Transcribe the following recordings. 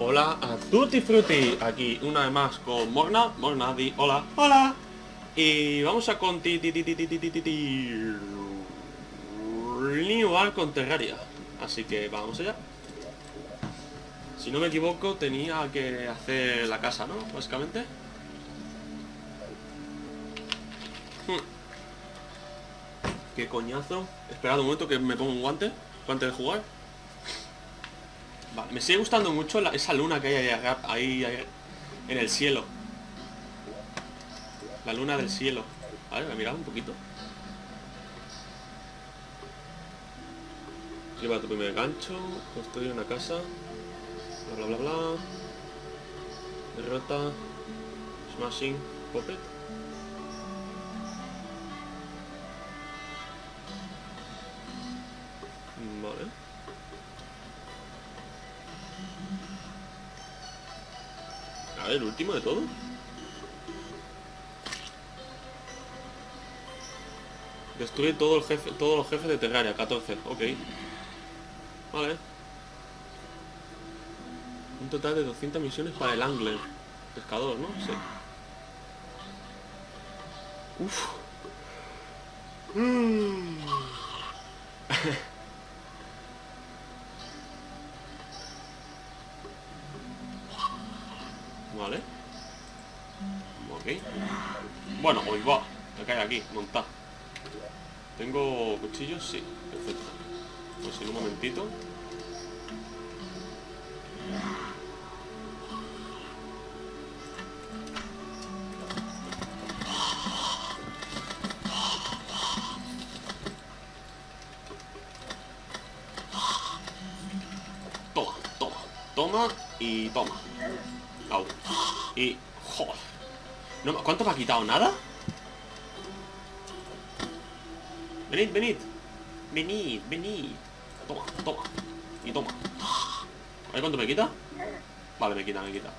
Hola a tutti frutti, aquí una vez más con Morna, Morna di hola, hola. Y vamos a continuar con Terraria, así que vamos allá. Si no me equivoco tenía que hacer la casa, ¿no? Básicamente. Qué coñazo. Esperad un momento que me pongo un guante antes de jugar. Vale, me sigue gustando mucho esa luna que hay ahí en el cielo. La luna del cielo. Vale, me he mirado un poquito. Lleva tu primer gancho. Construye una casa. Bla bla bla bla. Derrota. Smashing Puppet. Vale. A ver, el último de todo. Destruye todos los jefes de Terraria, 14, ok. Vale. Un total de 200 misiones para el angler. Pescador, ¿no? Sí. Uff. Vale. Ok. Bueno, hoy va. Me cae aquí, montar. ¿Tengo cuchillos? Sí, perfecto. Pues en un momentito. Toma, toma, toma y toma. Au. Y... ¡joder! No, ¿cuánto me ha quitado? ¿Nada? Venid, venid. Venid, venid. Toma, toma. Y toma. A ver cuánto me quita. Vale, me quita, me quita.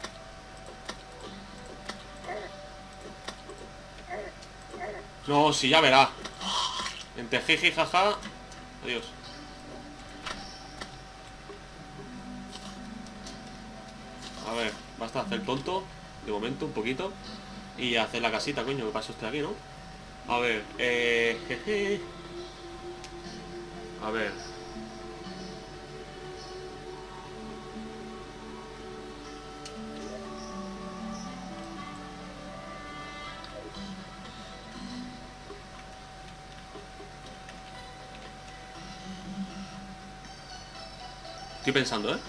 No, sí, ya verá. Entre jiji, jaja. Adiós. A ver, basta hacer tonto. De momento, un poquito. Y hacer la casita, coño, que paso este aquí, ¿no? A ver, jeje. A ver. Estoy pensando, ¿eh?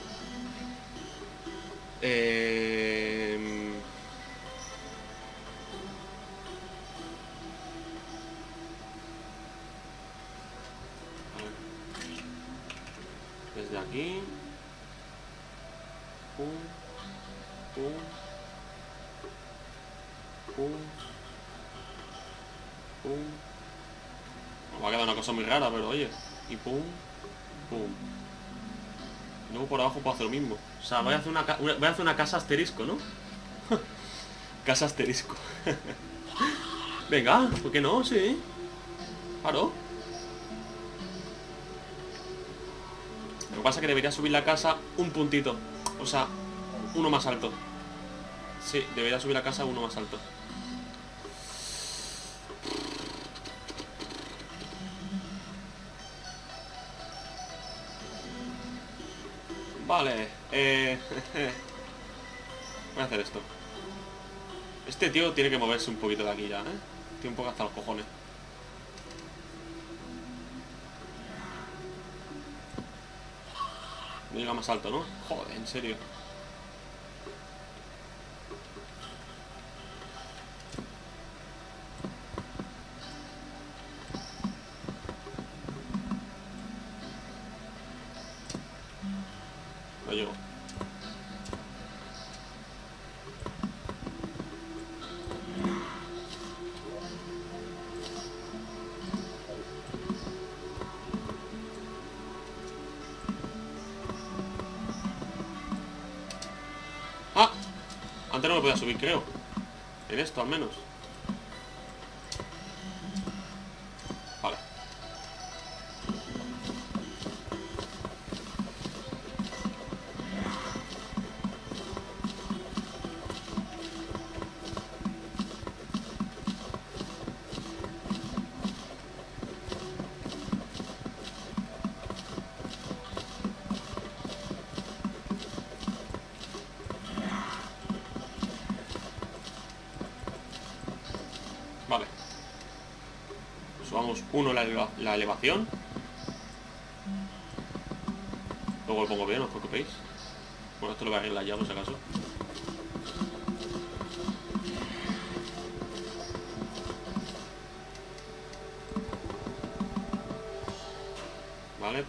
Desde aquí. Pum, pum, pum, pum. Nos va a quedar una cosa muy rara, pero oye. Y pum, pum. Y luego por abajo puedo hacer lo mismo. O sea, voy a hacer una casa asterisco, ¿no? Casa asterisco. Venga, ¿por qué no? Sí. Claro. Lo que pasa es que debería subir la casa un puntito. O sea, uno más alto. Sí, debería subir la casa uno más alto. Vale, voy a hacer esto. Este tío tiene que moverse un poquito de aquí ya, ¿eh? Tiene un poco hasta los cojones. No llega más alto, ¿no? Joder, en serio. No llego. Antes no lo podía subir, creo. En esto, al menos. Vale. Uno, la elevación. Luego lo pongo bien, no os preocupéis. Bueno, esto lo voy a arreglar ya, por si acaso. Vale.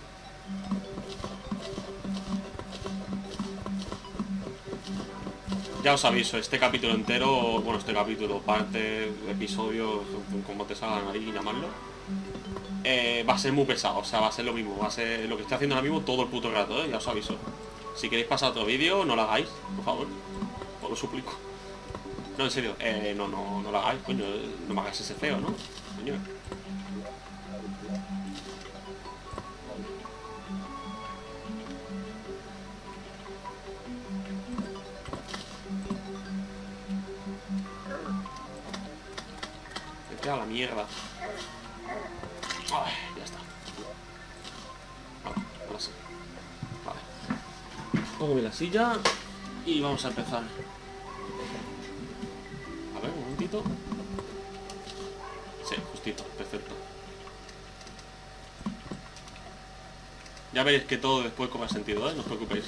Ya os aviso, este capítulo entero, bueno, este capítulo, parte, episodio, como te salgan ahí, llamarlo, va a ser muy pesado, o sea, va a ser lo mismo, va a ser lo que estoy haciendo ahora mismo todo el puto rato, ya os aviso. Si queréis pasar otro vídeo, no lo hagáis, por favor, os lo suplico. No, en serio, no lo hagáis, coño, no me hagáis ese feo, ¿no? Coño. A la mierda. Ay, ya está. Vale, ahora sí. Vale. Pongo bien la silla y vamos a empezar. A ver, un momentito. Sí, justito, perfecto. Ya veréis que todo después cobra sentido, ¿eh? No os preocupéis.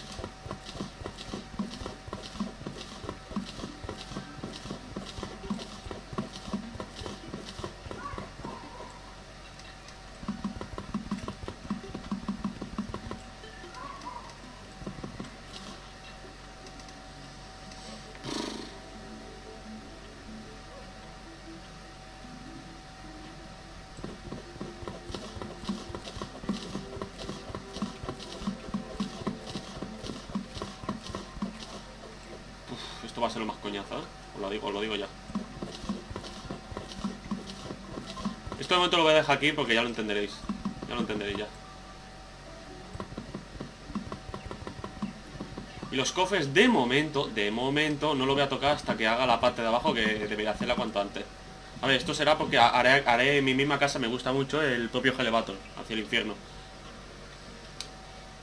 Va a ser lo más coñazo, ¿eh? Os lo digo ya. Este momento lo voy a dejar aquí porque ya lo entenderéis. Ya lo entenderéis ya. Y los cofres de momento, no lo voy a tocar hasta que haga la parte de abajo, que debería hacerla cuanto antes. A ver, esto será porque haré en mi misma casa, me gusta mucho el propio Gelevator, hacia el infierno.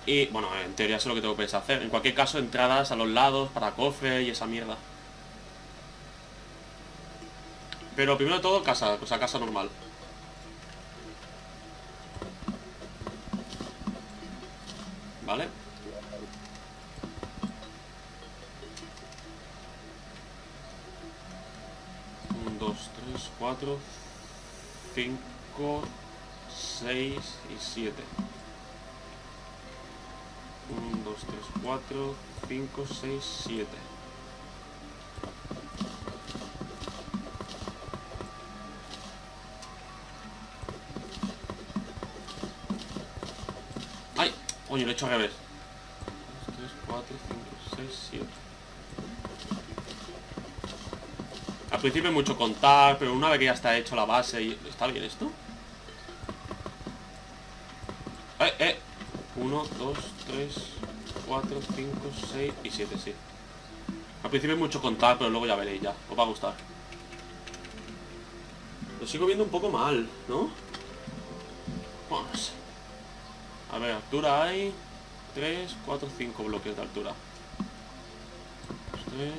Y, bueno, en teoría eso es lo que tengo que pensar hacer. En cualquier caso, entradas a los lados para cofres y esa mierda. Pero primero de todo, casa, o sea, casa normal. ¿Vale? Un, dos, tres, cuatro, cinco, seis y siete. 1, 2, 3, 4, 5, 6, 7. ¡Ay! Oye, lo he hecho al revés. 2, 3, 4, 5, 6, 7. Al principio hay mucho contar, pero una vez que ya está hecho la base y... ¿Está bien esto? 1, 2, 3, 4, 5, 6 y 7, sí. Al principio hay mucho contar, pero luego ya veréis ya. Os va a gustar. Lo sigo viendo un poco mal, ¿no? Vamos. A ver, altura hay... 3, 4, 5 bloques de altura. 3...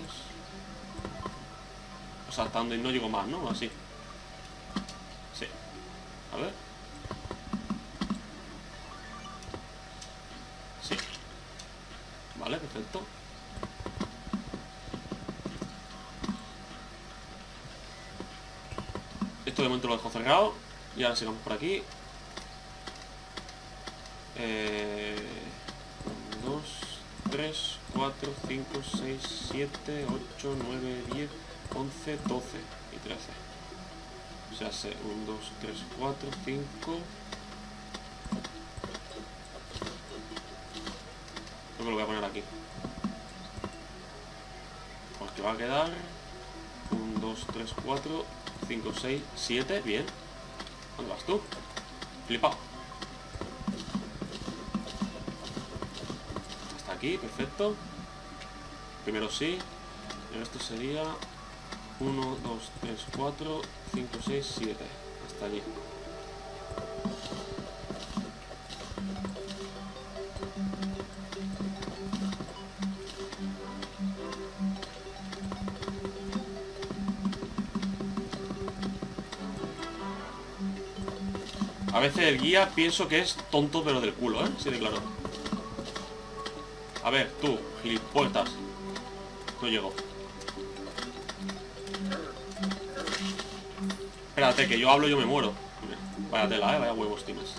O sea, hasta donde no llego más, ¿no? Así. Sí. A ver... Vale, perfecto. Esto de momento lo dejo cerrado. Y ahora sigamos por aquí. 1, 2, 3, 4, 5, 6, 7, 8, 9, 10, 11, 12 y 13. O sea, hace 1, 2, 3, 4, 5... que lo voy a poner aquí porque va a quedar 1, 2, 3, 4 5, 6, 7, bien. ¿Dónde vas tú? Flipado. Hasta aquí, perfecto. Primero sí. Esto sería 1, 2, 3, 4 5, 6, 7. Hasta allí. A veces el guía pienso que es tonto pero del culo, ¿eh? Sí, de claro. A ver, tú, gilipollas. No llego. Espérate, que yo hablo y yo me muero. Vaya tela, vaya huevos tienes.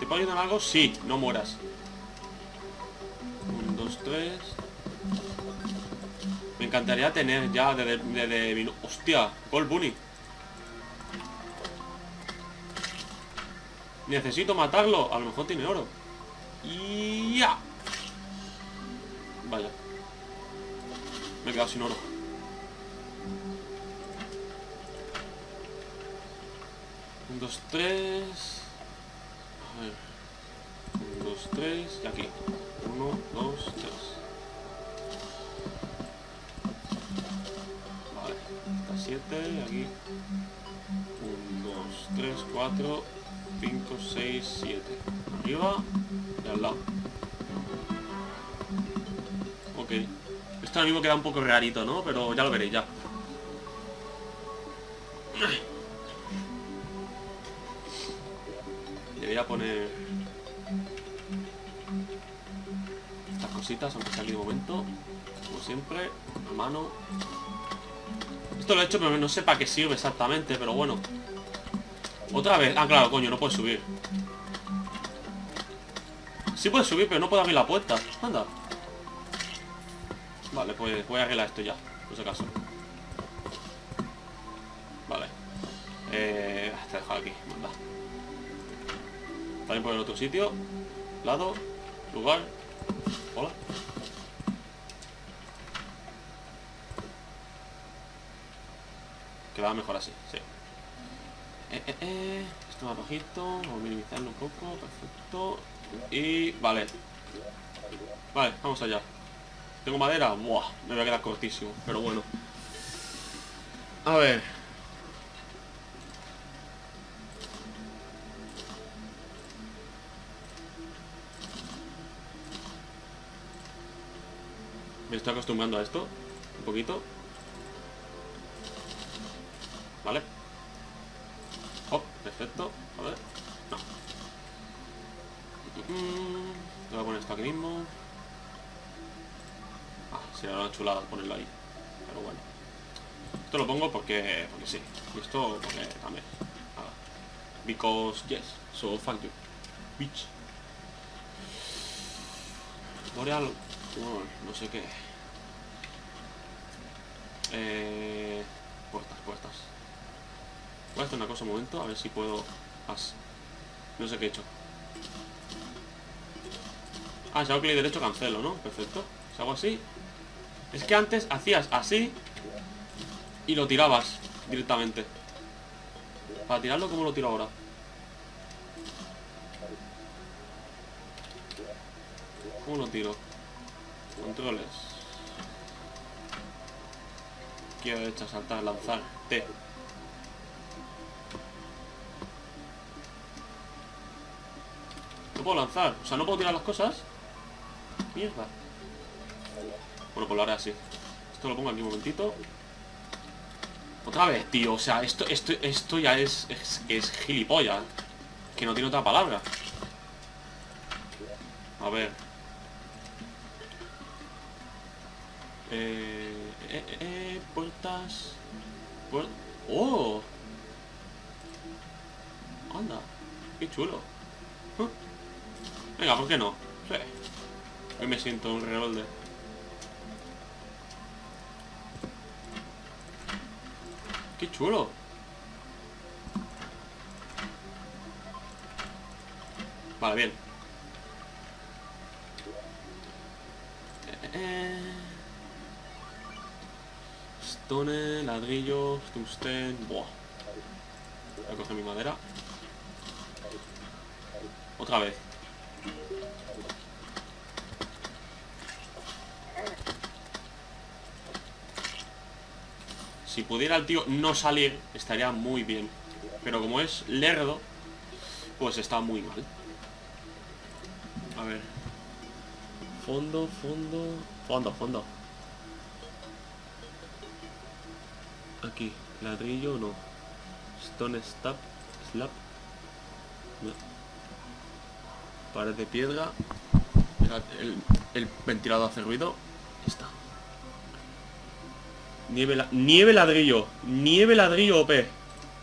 ¿Te puedo ayudar en algo? Sí, no mueras. 1, 2, 3. Me encantaría tener ya de vino. Hostia, Gold Bunny. Necesito matarlo. A lo mejor tiene oro. Y ya. Vaya. Me he quedado sin oro. Un, dos, tres. A ver. Un, dos, tres. Y aquí. 1, 2, 3. Vale. Está 7. Aquí. 1, 2, 3, 4. 5, 6, 7. Arriba y al lado. Ok. Esto ahora mismo queda un poco rarito, ¿no? Pero ya lo veréis, ya. Debería poner estas cositas, aunque sea aquí de momento. Como siempre, a mano. Esto lo he hecho, pero no sé para qué sirve exactamente, pero bueno. Otra vez. Ah, claro, coño, no puedes subir. Sí puedes subir, pero no puedo abrir la puerta. Anda. Vale, pues voy a arreglar esto ya, por si acaso. Vale. Te he dejado aquí, manda. También por el otro sitio. Lado. Lugar. Hola. Queda mejor así, sí. Esto más bajito, vamos a minimizarlo un poco, perfecto. Y vale. Vale, vamos allá. ¿Tengo madera? Buah, me voy a quedar cortísimo, pero bueno. A ver. Me estoy acostumbrando a esto, un poquito. Vale. Oh, perfecto, a ver. No. Te voy a poner esto aquí mismo. Ah, sería una chulada ponerlo ahí. Pero bueno. Esto lo pongo porque sí. Y esto porque también. Nada. Because yes. So fuck you. Bitch. Boreal. No sé qué. Puertas. Voy a hacer una cosa un momento, a ver si puedo... No sé qué he hecho. Ah, si hago clic derecho cancelo, ¿no? Perfecto. Si hago así... Es que antes hacías así... Y lo tirabas directamente. Para tirarlo, ¿cómo lo tiro ahora? ¿Cómo lo tiro? Controles. Quiero derecha, saltar, lanzar. T. Puedo lanzar, o sea, no puedo tirar las cosas. Mierda. Bueno, pues lo haré así. Esto lo pongo aquí un momentito. Otra vez, tío, o sea, esto ya es gilipollas. Que no tiene otra palabra. A ver. Puertas. ¡Oh! Anda, qué chulo. Venga, ¿por qué no? Sí. Hoy me siento un rebelde. ¡Qué chulo! Vale, bien. Stone, ladrillo, tungsten... Buah. Voy a coger mi madera. Otra vez. Si pudiera el tío no salir, estaría muy bien. Pero como es lerdo, pues está muy mal. A ver. Fondo. Aquí. Ladrillo, no. Stone slab. No. Pared de piedra. El ventilador hace ruido. Está. Nieve ladrillo. Nieve ladrillo OP.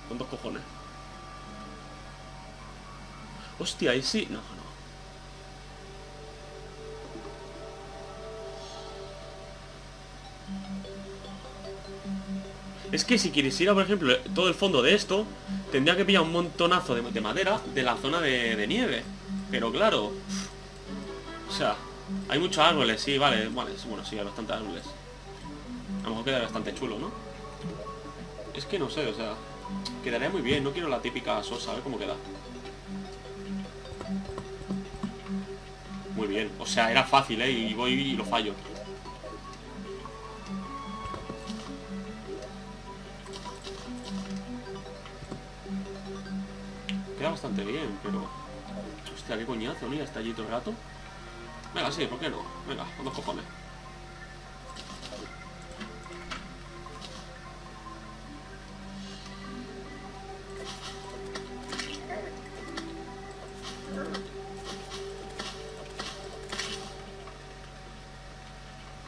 Con dos cojones. Hostia, ahí sí. No, no. Es que si quisiera, por ejemplo, todo el fondo de esto, tendría que pillar un montonazo de madera de la zona de nieve. Pero claro. O sea, hay muchos árboles, sí, vale, vale, bueno, sí, hay bastantes árboles. A lo mejor queda bastante chulo, ¿no? Es que no sé, o sea, quedaría muy bien, no quiero la típica sosa, a ver cómo queda. Muy bien, o sea, era fácil, ¿eh? Y voy y lo fallo. Queda bastante bien, pero... Hostia, qué coñazo, ¿no? Ya está allí todo el rato. Venga, sí, ¿por qué no? Venga, con dos cojones.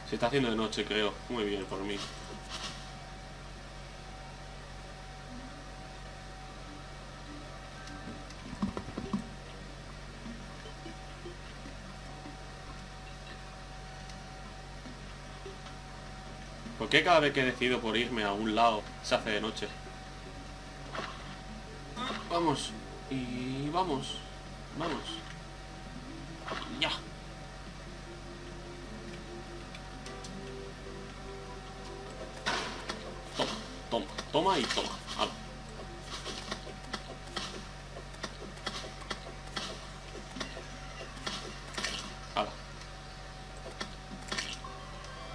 Se está haciendo de noche, creo. Muy bien, por mí. ¿Por qué cada vez que decido por irme a un lado se hace de noche? Vamos. Y vamos. Vamos. Ya. Toma, toma, toma y toma. Ala. Ala.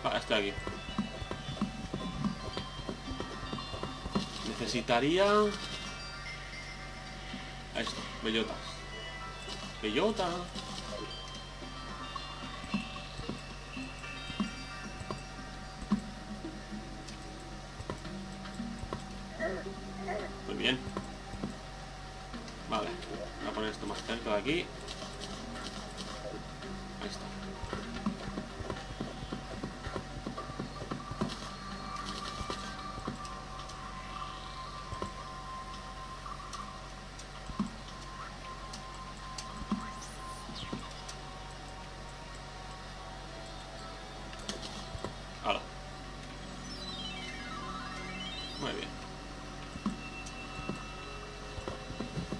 Ah, estoy aquí. Necesitaría... Esto, bellotas. Bellota. Muy bien. Vale, voy a poner esto más cerca de aquí. Ahí está.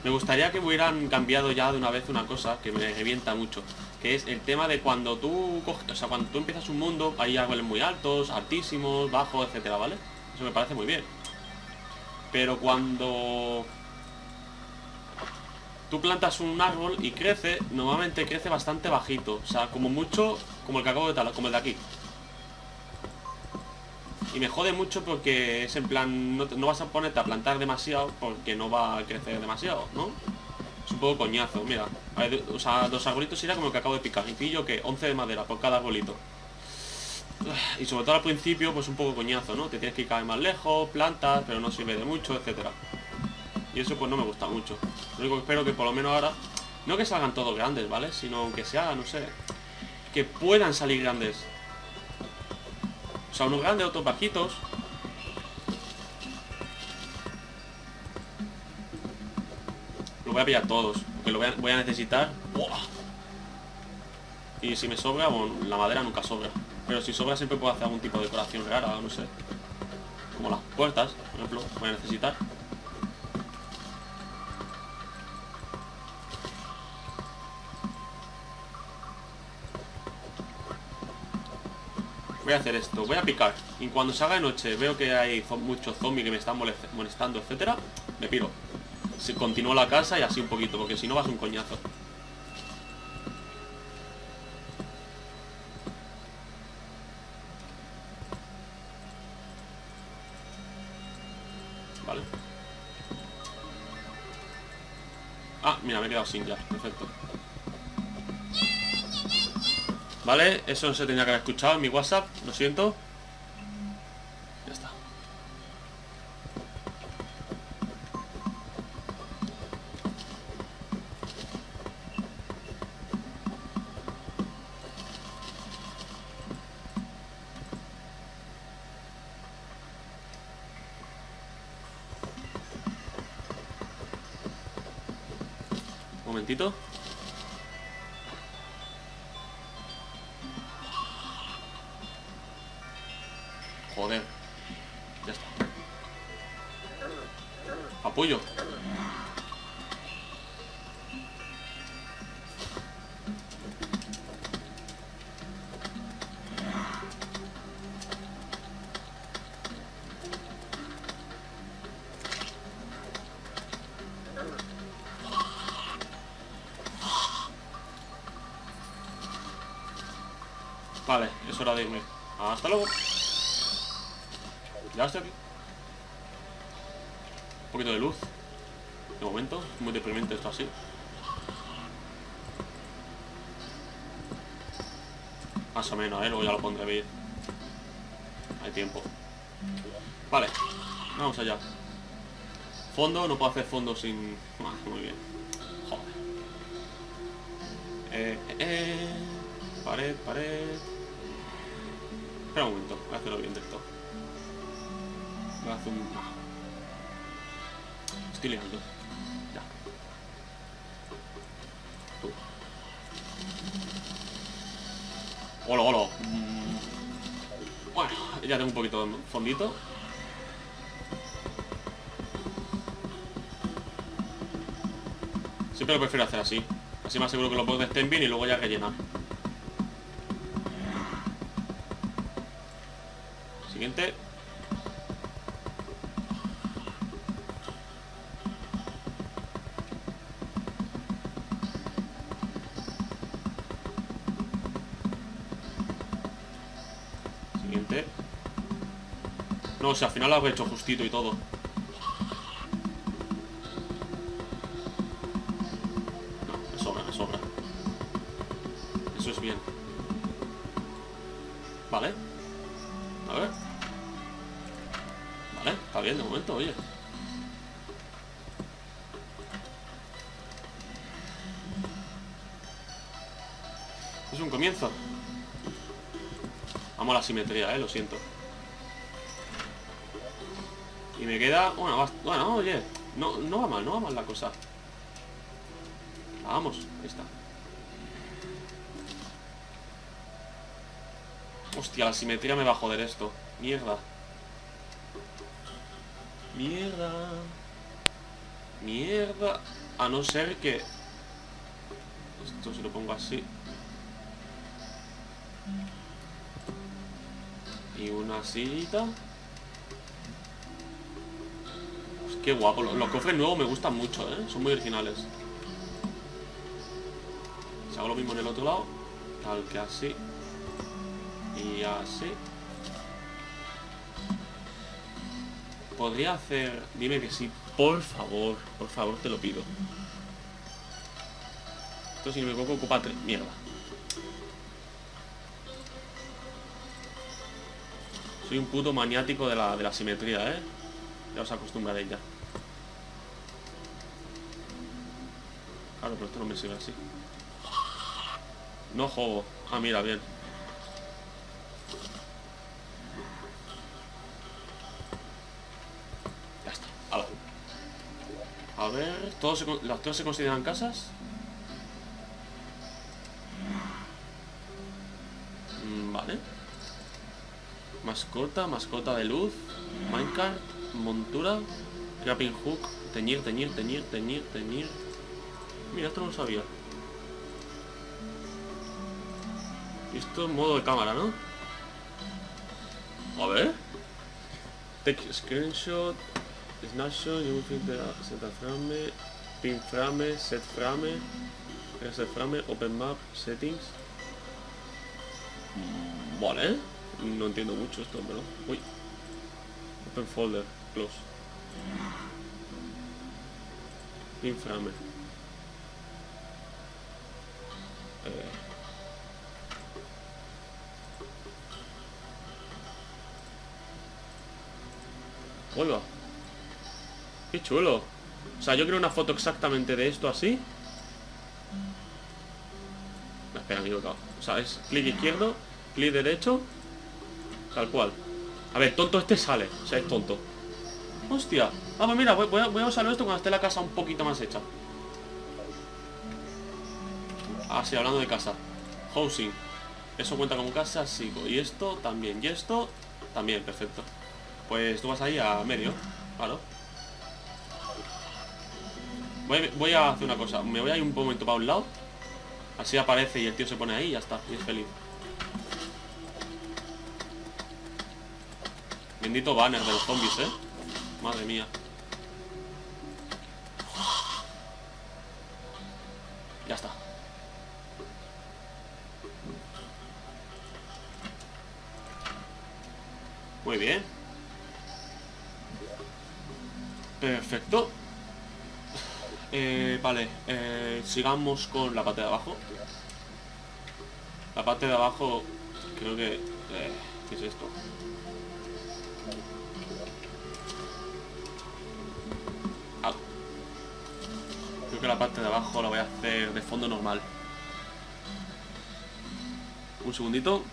Me gustaría que hubieran cambiado ya de una vez una cosa que me revienta mucho, que es el tema de cuando tú coges, o sea, cuando tú empiezas un mundo, hay árboles muy altos, altísimos, bajos, etcétera, ¿vale? Eso me parece muy bien. Pero cuando tú plantas un árbol y crece, normalmente crece bastante bajito, o sea, como mucho, como el que acabo de talar, como el de aquí. Y me jode mucho porque es en plan... No vas a ponerte a plantar demasiado porque no va a crecer demasiado, ¿no? Es un poco coñazo, mira. A ver, o sea, dos arbolitos irá como el que acabo de picar. Y pillo que 11 de madera por cada arbolito. Y sobre todo al principio, pues un poco coñazo, ¿no? Te tienes que ir cada vez más lejos, plantas, pero no sirve de mucho, etcétera. Y eso pues no me gusta mucho. Lo único que espero que por lo menos ahora... No que salgan todos grandes, ¿vale? Sino que sea, no sé... Que puedan salir grandes. O sea, unos grandes, otros bajitos. Lo voy a pillar todos, porque lo voy a necesitar. ¡Buah! Y si me sobra, bueno, la madera nunca sobra. Pero si sobra siempre puedo hacer algún tipo de decoración rara, no sé. Como las puertas, por ejemplo, voy a necesitar. Voy a hacer esto, voy a picar. Y cuando se haga de noche, veo que hay muchos zombies que me están molestando, etcétera. Me piro. Si continúo la casa y así un poquito, porque si no vas un coñazo. Vale. Ah, mira, me he quedado sin ya, perfecto. Vale, eso no se tenía que haber escuchado en mi WhatsApp, lo siento. Ya está. momentito. Joder. Ya está. Apoyo. Vale, es hora de irme. Hasta luego. Ya estoy aquí. Un poquito de luz. De momento, muy deprimente esto así. Más o menos, luego ya lo pondré bien. Hay tiempo. Vale, vamos allá. Fondo, no puedo hacer fondo sin... muy bien. Joder. Pared, pared. Espera un momento, voy a hacerlo bien de esto. Voy a hacer un... Estoy liando. Ya. Tú. Hola, hola. Bueno, ya tengo un poquito de fondito. Siempre lo prefiero hacer así. Así me aseguro que los bordes estén bien y luego ya rellenar. Siguiente. Siguiente. No, o sea, al final lo habré hecho justito y todo. No, me sobra, me sobra. Eso es bien. Vale. A ver. Vale, está bien de momento, oye. Es un comienzo. Vamos a la simetría, lo siento. Y me queda... Bueno, oye. No va mal, no va mal la cosa. Vamos, ahí está. Hostia, la simetría me va a joder esto. Mierda. Mierda. Mierda. A no ser que... Esto se lo pongo así. Y una sillita. Pues qué guapo. Los cofres nuevos me gustan mucho, Son muy originales. Si hago lo mismo en el otro lado. Tal que así. Y así. Podría hacer... Dime que sí, por favor, te lo pido. Esto si no me equivoco ocupa 3... Mierda. Soy un puto maniático de la simetría, Ya os acostumbraré ya. Claro, pero esto no me sirve así. No juego. Ah, mira, bien. A ver, ¿las tres se consideran casas? Vale. Mascota, mascota de luz. Minecraft, montura. Grappling Hook, teñir, teñir, teñir, teñir, teñir. Mira, esto no lo sabía. Y esto es modo de cámara, ¿no? A ver. Take screenshot. Snapshot, un frame, pin frame, set frame, reset frame, open map, settings. Vale, no entiendo mucho esto, pero... Uy. Open folder, close. Pin frame. Oiga. ¡Qué chulo! O sea, yo creo una foto exactamente de esto así. No, espera, me he equivocado. O sea, es clic izquierdo, clic derecho. Tal cual. A ver, tonto este sale. O sea, es tonto. ¡Hostia! Ah, pues mira, voy a usar esto cuando esté la casa un poquito más hecha. Ah, sí, hablando de casa. Housing. Eso cuenta como casa, sí. Y esto también. Y esto también, perfecto. Pues tú vas ahí a medio. Claro. Voy a hacer una cosa. Me voy a ir un momento para un lado. Así aparece y el tío se pone ahí y ya está. Y es feliz. Bendito banner de los zombies, ¿eh? Madre mía. Ya está. Muy bien. Perfecto. Vale, sigamos con la parte de abajo. La parte de abajo creo que... ¿qué es esto? Creo que la parte de abajo la voy a hacer de fondo normal. Un segundito.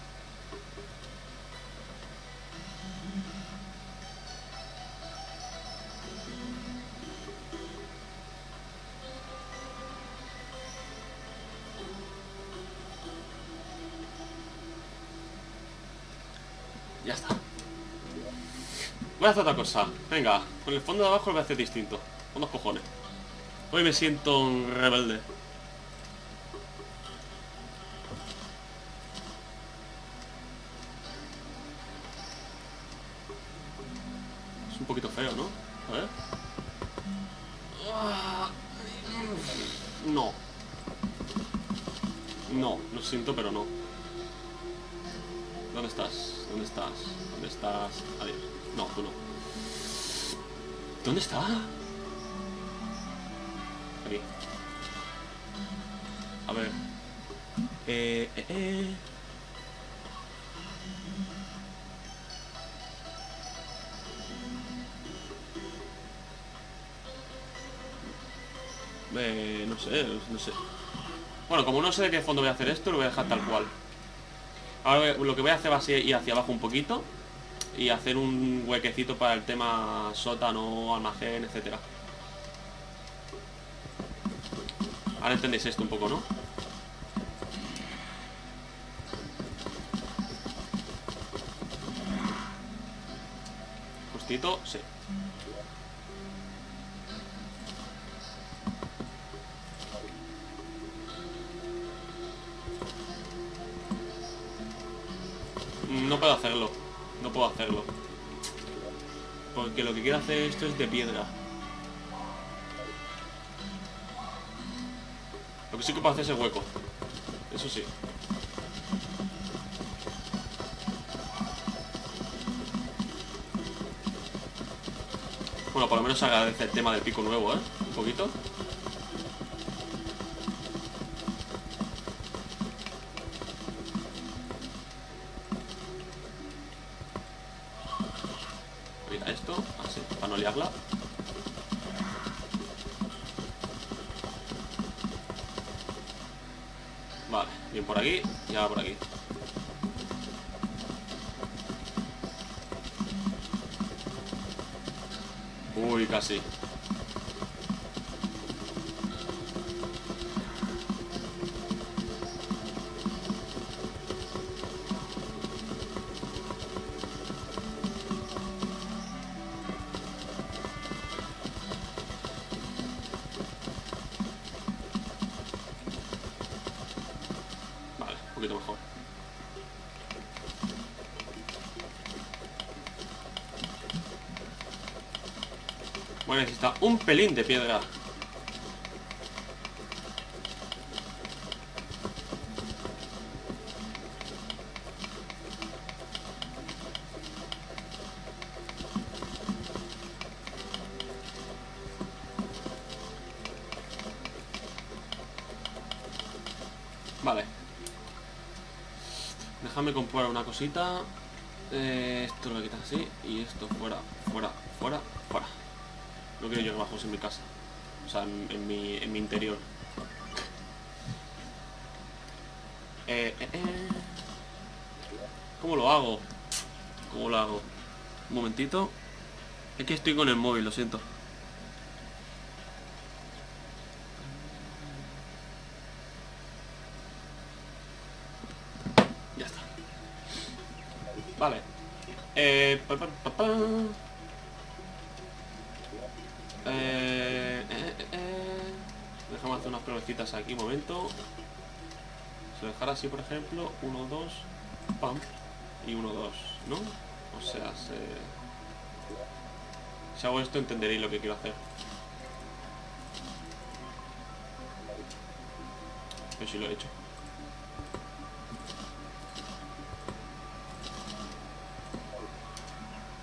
Ya está. Voy a hacer otra cosa. Venga, con el fondo de abajo lo voy a hacer distinto. Con los cojones. Hoy me siento un rebelde. Es un poquito feo, ¿no? A ver. No. No, lo siento, pero no. ¿Dónde estás? ¿Dónde estás? ¿Dónde estás? Adiós. No, tú no. ¿Dónde está? Aquí. A ver. No sé, no sé. Bueno, como no sé de qué fondo voy a hacer esto, lo voy a dejar tal cual. Ahora lo que voy a hacer va a ser ir hacia abajo un poquito y hacer un huequecito para el tema sótano, almacén, etcétera. Ahora entendéis esto un poco, ¿no? Justito, sí. No puedo hacerlo. No puedo hacerlo. Porque lo que quiero hacer esto es de piedra. Lo que sí que puedo hacer es el hueco. Eso sí. Bueno, por lo menos se agradece el tema del pico nuevo, ¿eh? Un poquito. Vale, bien por aquí y ahora por aquí. Uy, casi. Mejor. Bueno, necesita un pelín de piedra. Vale. Déjame comprar una cosita. Esto lo voy a quitar así. Y esto fuera, fuera, fuera, fuera. No quiero yo trabajos en mi casa. O sea, en mi interior. ¿Cómo lo hago? ¿Cómo lo hago? Un momentito. Es que estoy con el móvil, lo siento. Vale. Dejamos hacer unas pruebecitas aquí, un momento. Se dejará así, por ejemplo, 1, 2, pam, y 1, 2, ¿no? O sea, si hago esto entenderéis lo que quiero hacer. Yo sí lo he hecho.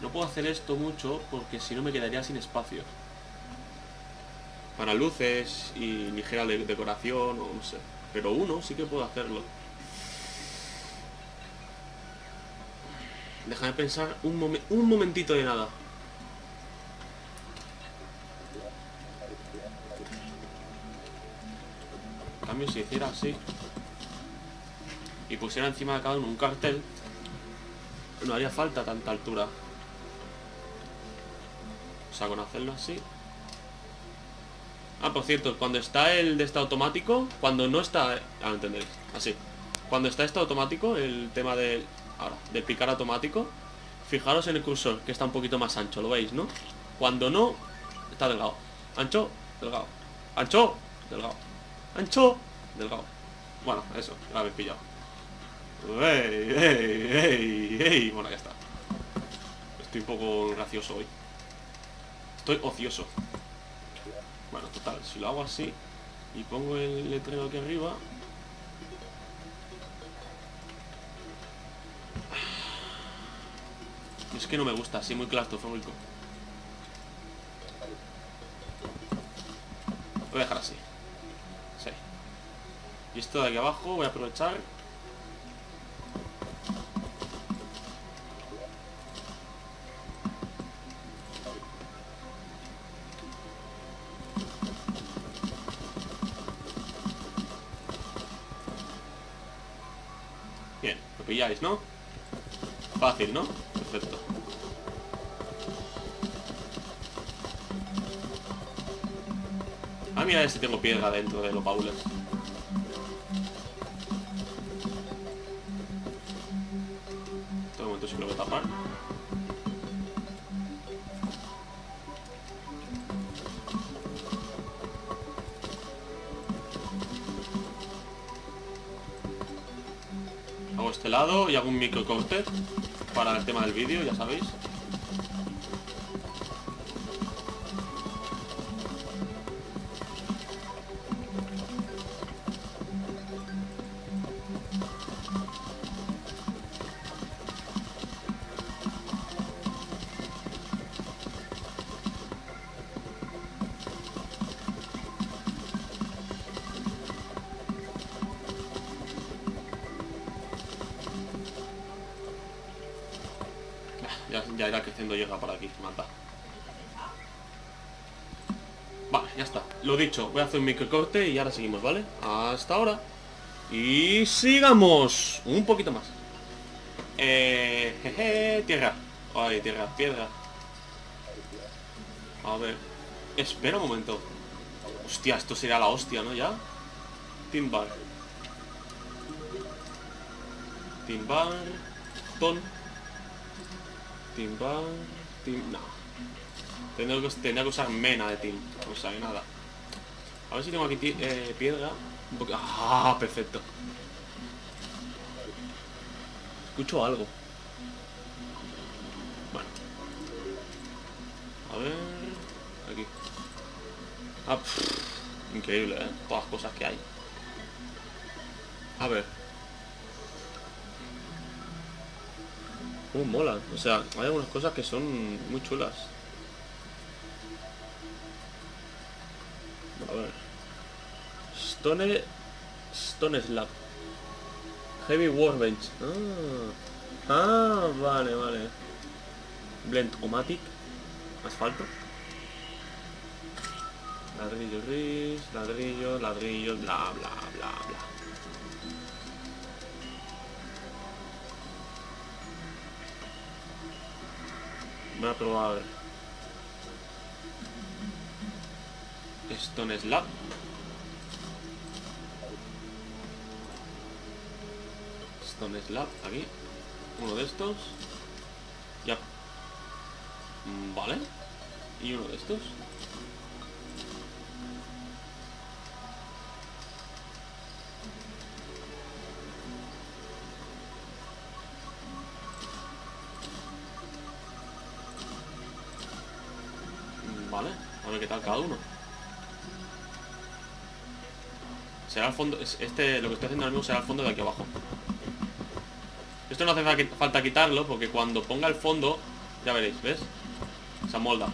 No puedo hacer esto mucho porque si no me quedaría sin espacio para luces y ligera decoración o no sé. Pero uno sí que puedo hacerlo. Déjame pensar un momentito de nada. En cambio, si hiciera así y pusiera encima de cada uno un cartel, no haría falta tanta altura. O sea, con hacerlo así. Ah, por cierto, cuando está el de este automático, cuando no está... Ah, no entenderéis. Así. Cuando está este automático, el tema del... Ahora, del picar automático. Fijaros en el cursor, que está un poquito más ancho, ¿lo veis, no? Cuando no, está delgado. Ancho, delgado. Ancho, delgado. Ancho, delgado. Bueno, eso, lo habéis pillado. ¡Ey, ey, ey, ey! Bueno, ya está. Estoy un poco gracioso hoy. Estoy ocioso. Bueno, total, si lo hago así y pongo el letrero aquí arriba. Es que no me gusta, así muy claustrofóbico. Lo voy a dejar así. Sí. Y esto de aquí abajo voy a aprovechar. ¿Pilláis, no? Fácil, ¿no? Perfecto. Ah, mira, a ver si tengo piedra dentro de los baúles. En todo momento sí lo voy a tapar. Este lado y hago un micro corte para el tema del vídeo, ya sabéis. Ya irá creciendo, llega para aquí, mata. Vale, ya está. Lo dicho, voy a hacer un microcorte y ahora seguimos, ¿vale? Hasta ahora. Y sigamos un poquito más. Tierra. Ay, tierra, piedra. A ver. Espera un momento. Hostia, esto sería la hostia, ¿no? Ya. Timbar. Timbar. Ton. Timbar, no. Tendría que usar mena de tim. No sabe nada. A ver si tengo aquí piedra. Un poco... Ah, perfecto. Escucho algo. Bueno. A ver. Aquí. Ah, pff. Increíble, ¿eh? Todas las cosas que hay. A ver. Mola, o sea, hay algunas cosas que son muy chulas. A ver. Stone Slab. Heavy Workbench. Ah, vale, vale. Blend-o-matic. Asfalto. Ladrillo gris, ladrillo, ladrillo, bla, bla, bla, bla. Voy a probar Stone Slab. Stone Slab, aquí. uno de estos. Ya. Vale. Y uno de estos. Vale, a ver qué tal cada uno. Será al fondo, este, lo que estoy haciendo ahora mismo será al fondo de aquí abajo. Esto no hace falta quitarlo porque cuando ponga el fondo, ya veréis, ¿ves? Se amolda.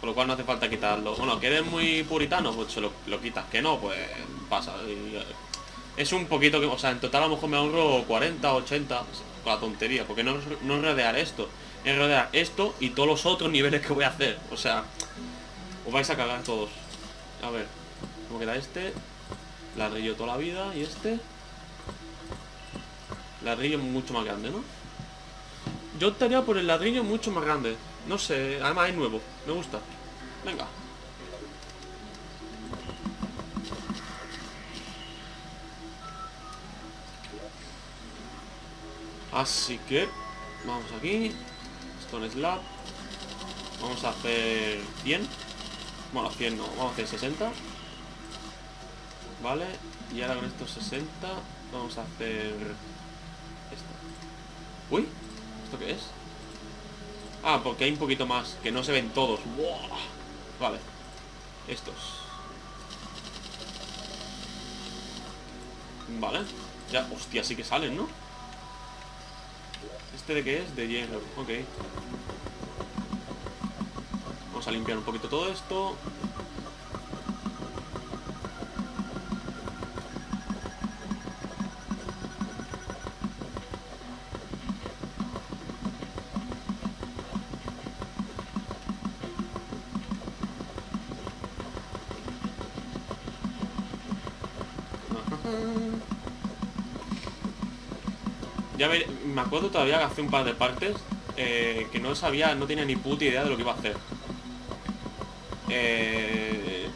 Con lo cual no hace falta quitarlo. Bueno, que eres muy puritano, pues se lo quitas. Que no, pues pasa. Es un poquito que... O sea, en total a lo mejor me ahorro 40, 80... Con la tontería, porque no es rodear esto. Es rodear esto y todos los otros niveles que voy a hacer. O sea, os vais a cagar todos. A ver, ¿cómo queda este? Ladrillo toda la vida y este... Ladrillo mucho más grande, ¿no? Yo optaría por el ladrillo mucho más grande. No sé, además es nuevo. Me gusta. Venga. Así que vamos aquí. Stone Slab. Vamos a hacer 100. Bueno, 100 no, vamos a hacer 60. Vale. Y ahora con estos 60 vamos a hacer... Esta. Uy. ¿Esto qué es? Ah, porque hay un poquito más, que no se ven todos. ¡Wow! Vale. Estos. Vale. Ya, hostia, sí que salen, ¿no? ¿Este de qué es? De hierro. Ok. Vamos a limpiar un poquito todo esto. Ya me acuerdo todavía que hace un par de partes que no sabía, no tenía ni puta idea de lo que iba a hacer.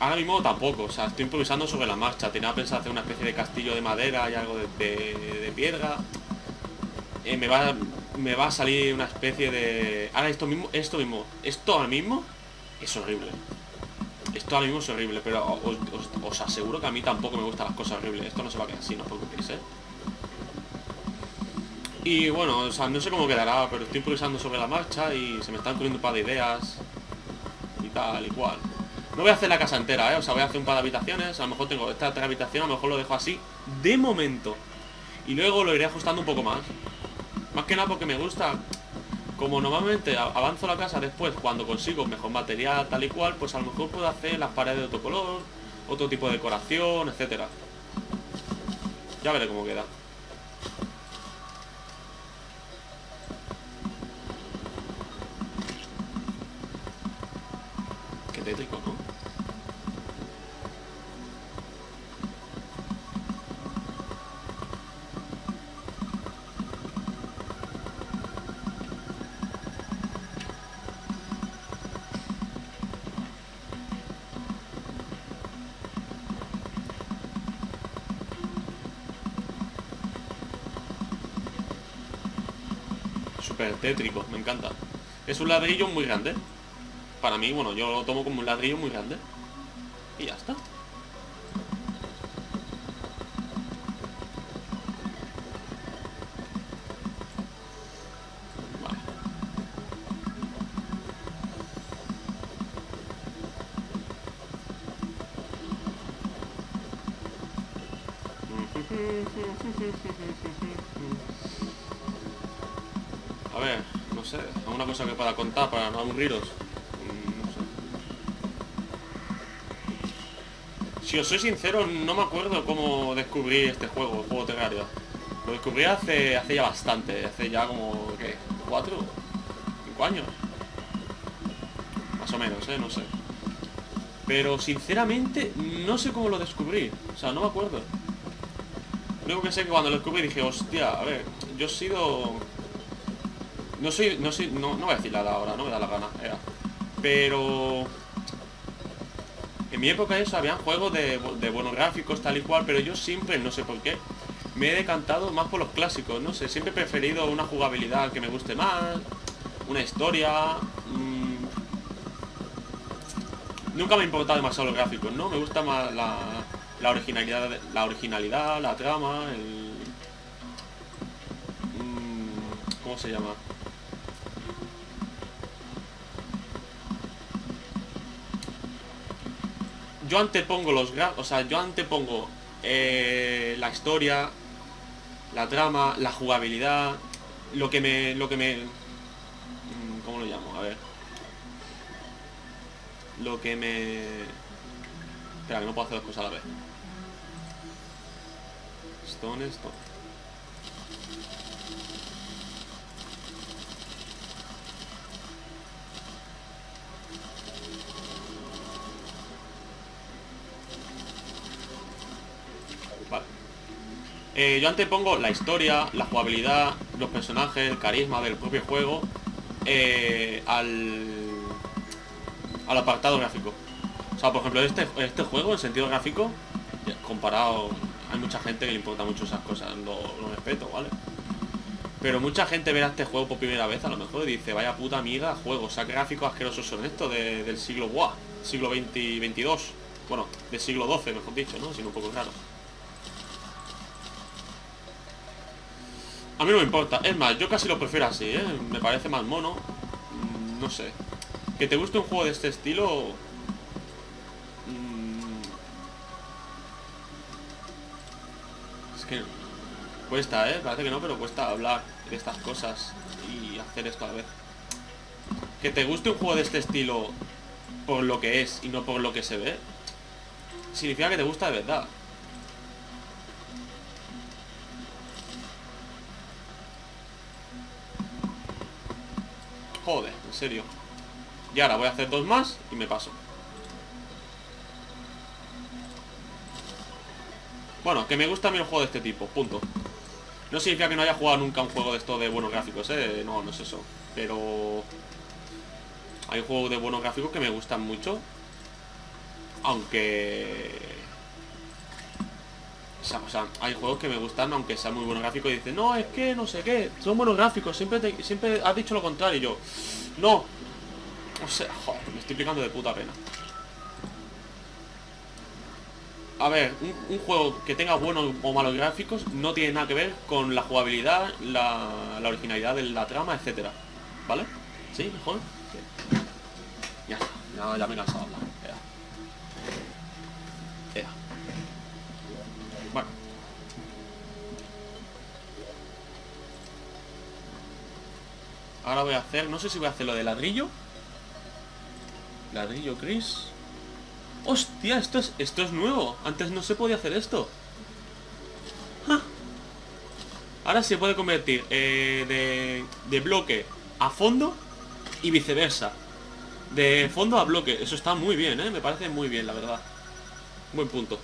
Ahora mismo tampoco, o sea, estoy improvisando sobre la marcha. Tenía pensado hacer una especie de castillo de madera y algo de piedra. Me va a salir una especie de... Ahora esto ahora mismo es horrible. Esto ahora mismo es horrible, pero os aseguro que a mí tampoco me gustan las cosas horribles. Esto no se va a quedar así, no os preocupéis, ¿eh? Y bueno, o sea, no sé cómo quedará, pero estoy improvisando sobre la marcha y se me están ocurriendo un par de ideas y tal y cual. No voy a hacer la casa entera, ¿eh? O sea, voy a hacer un par de habitaciones. A lo mejor tengo esta 3 habitaciones, a lo mejor lo dejo así de momento. Y luego lo iré ajustando un poco más. Más que nada porque me gusta... Como normalmente avanzo la casa después, cuando consigo mejor material, tal y cual, pues a lo mejor puedo hacer las paredes de otro color, otro tipo de decoración, etcétera. Ya veré cómo queda. Qué tétrico, ¿no? Súper tétrico, me encanta. Es un ladrillo muy grande. Para mí, bueno, yo lo tomo como un ladrillo muy grande. Y ya está. Vale. A ver, no sé, alguna cosa que pueda contar para no aburriros. No sé. Si os soy sincero, no me acuerdo cómo descubrí este juego, el juego Terraria. Lo descubrí hace ya bastante, hace ya como, ¿qué? 4, 5 años. Más o menos, no sé. Pero sinceramente, no sé cómo lo descubrí, o sea, no me acuerdo. Lo único que sé es que cuando lo descubrí dije, hostia, a ver, yo he sido... No voy a decir nada ahora, no me da la gana. Pero... En mi época habían juegos de buenos gráficos, tal y cual, pero yo siempre, no sé por qué, me he decantado más por los clásicos, no sé, siempre he preferido una jugabilidad que me guste más, una historia. Nunca me ha importado demasiado los gráficos, ¿no? Me gusta más la originalidad, la trama, el... ¿Cómo se llama? Yo antepongo los gráficos, o sea, yo antepongo la historia, la trama, la jugabilidad, lo que me... ¿Cómo lo llamo? A ver. Lo que me... Espera, que no puedo hacer las cosas a la vez. Stone, stone. Vale. Yo antepongo la historia, la jugabilidad, los personajes, el carisma del propio juego, al apartado gráfico. O sea, por ejemplo, este juego, en sentido gráfico, comparado... Hay mucha gente que le importa mucho esas cosas, lo respeto, ¿vale? Pero mucha gente verá este juego por primera vez, a lo mejor, y dice, vaya puta mierda, juego, o sea, gráficos asquerosos son estos del siglo... ¡Buah! Siglo XX y XXII. Bueno, del siglo XII, mejor dicho, ¿no? Sino un poco raro. A mí no me importa. Es más, yo casi lo prefiero así, ¿eh? Me parece más mono. No sé. Que te guste un juego de este estilo... Es que... Cuesta, ¿eh? Parece que no, pero cuesta hablar de estas cosas y hacer esto a la vez. Que te guste un juego de este estilo por lo que es y no por lo que se ve, significa que te gusta de verdad. Joder, en serio. Y ahora voy a hacer dos más y me paso. Bueno, que me gusta a mí un juego de este tipo, punto. No significa que no haya jugado nunca un juego de esto de buenos gráficos, ¿eh? No, no es eso. Pero... hay juegos de buenos gráficos que me gustan mucho. Aunque... O sea, hay juegos que me gustan aunque sea muy buenos gráficos y dicen, no, es que no sé qué, son buenos gráficos, siempre has dicho lo contrario y yo, no. O sea, joder, me estoy picando de puta pena. A ver, un juego que tenga buenos o malos gráficos no tiene nada que ver con la jugabilidad, la originalidad de la trama, etcétera. ¿Vale? ¿Sí? ¿Mejor? Sí. Ya, ya me he cansado de hablar. Ea. Bueno. Ahora voy a hacer, no sé si voy a hacer lo de ladrillo. Ladrillo gris. ¡Hostia! Esto es nuevo. Antes no se podía hacer esto. ¡Ja! Ahora se puede convertir de bloque a fondo y viceversa. De fondo a bloque. Eso está muy bien, ¿eh? Me parece muy bien, la verdad. Buen punto.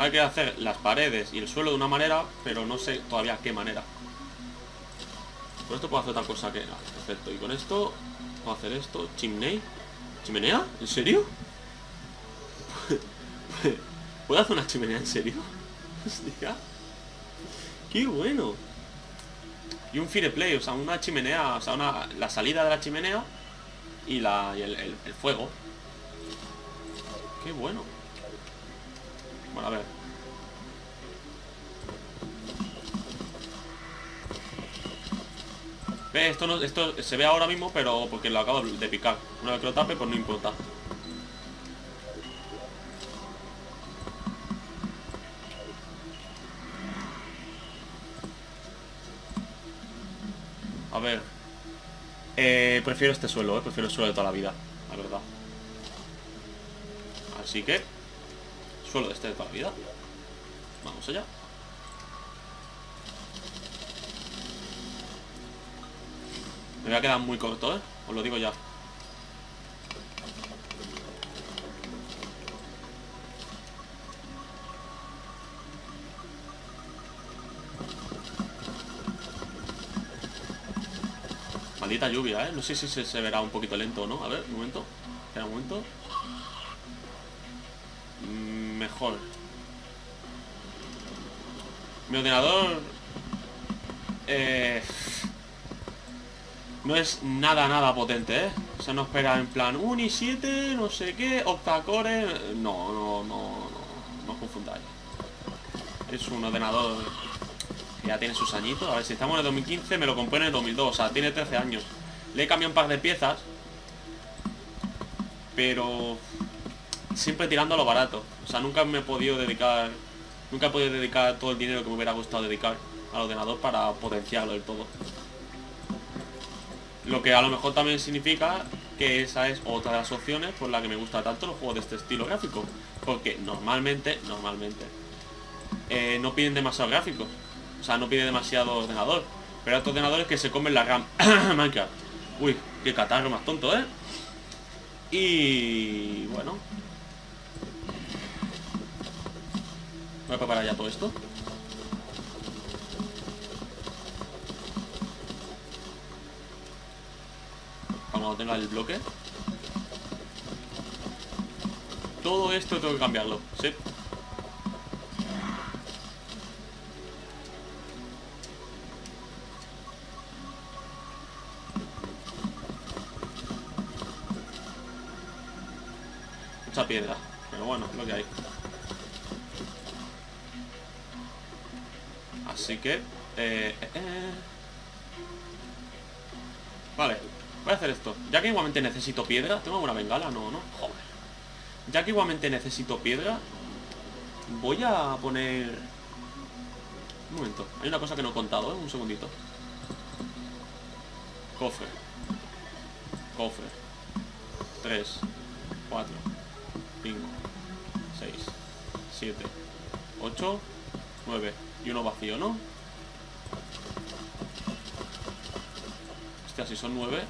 Hay que hacer las paredes y el suelo de una manera, pero no sé todavía qué manera. Con esto puedo hacer otra cosa que... Perfecto. Y con esto puedo hacer esto. Chimney. ¿Chimenea? ¿En serio? ¿Puedo hacer una chimenea en serio? Hostia. ¡Qué bueno! Y un fireplace, o sea, una chimenea, o sea, la salida de la chimenea y el fuego. ¡Qué bueno! Bueno, a ver. ¿Ves? Esto se ve ahora mismo, pero porque lo acabo de picar. Una vez que lo tape, pues no importa. A ver. Prefiero este suelo, prefiero el suelo de toda la vida, la verdad. Así que... suelo de este de toda la vida. Vamos allá. Me voy a quedar muy corto, ¿eh? Os lo digo ya. Maldita lluvia, ¿eh? No sé si se verá un poquito lento o no. A ver, un momento. Espera un momento. Mejor. Mi ordenador... no es nada potente, ¿eh? O sea, no espera en plan un i7, no sé qué, octacore... No os confundáis. Es un ordenador que ya tiene sus añitos. A ver, si estamos en el 2015, me lo compré en el 2002. O sea, tiene 13 años. Le he cambiado un par de piezas, pero siempre tirando a lo barato. O sea, nunca he podido dedicar todo el dinero que me hubiera gustado dedicar al ordenador para potenciarlo del todo. Lo que a lo mejor también significa que esa es otra de las opciones por la que me gusta tanto los juegos de este estilo gráfico. Porque normalmente no piden demasiado gráfico. O sea, no pide demasiado ordenador. Pero hay otros ordenadores que se comen la RAM. Minecraft. Uy, qué catarro más tonto, ¿eh? Y... bueno, voy a preparar ya todo esto. Cuando tenga el bloque. Todo esto tengo que cambiarlo, sí. Mucha piedra, pero bueno, es lo que hay. Así que... Vale, voy a hacer esto. Ya que igualmente necesito piedra... ¿Tengo alguna bengala? No. Joder. Ya que igualmente necesito piedra, voy a poner... un momento, hay una cosa que no he contado, ¿eh? Un segundito. Cofre. Cofre. 3, 4, 5, 6, 7, 8, 9. Y uno vacío, ¿no? Hostia, si son 9...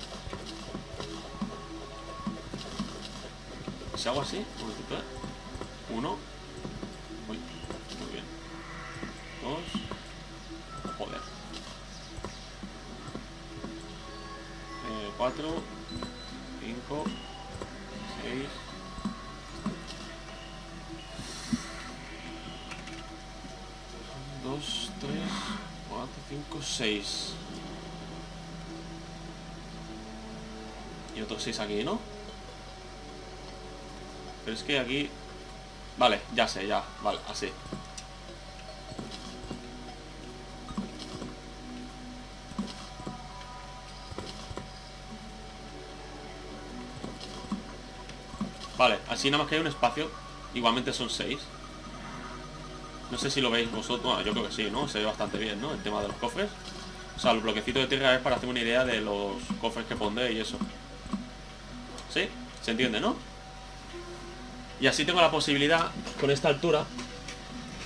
Si hago así, un momentito, ¿eh? 1. Uy, muy bien. 2. Joder. 4. 5. 6. Son 2, 3, 4, 5, 6. Y otros 6 aquí, ¿no? Pero es que aquí... Vale, ya sé, ya. Vale, así. Vale, así nada más que hay un espacio. Igualmente son 6. No sé si lo veis vosotros. Bueno, yo creo que sí, ¿no? Se ve bastante bien, ¿no? El tema de los cofres. O sea, los bloquecitos de tierra es para hacer una idea de los cofres que pondré y eso. ¿Sí? ¿Se entiende, no? Y así tengo la posibilidad, con esta altura...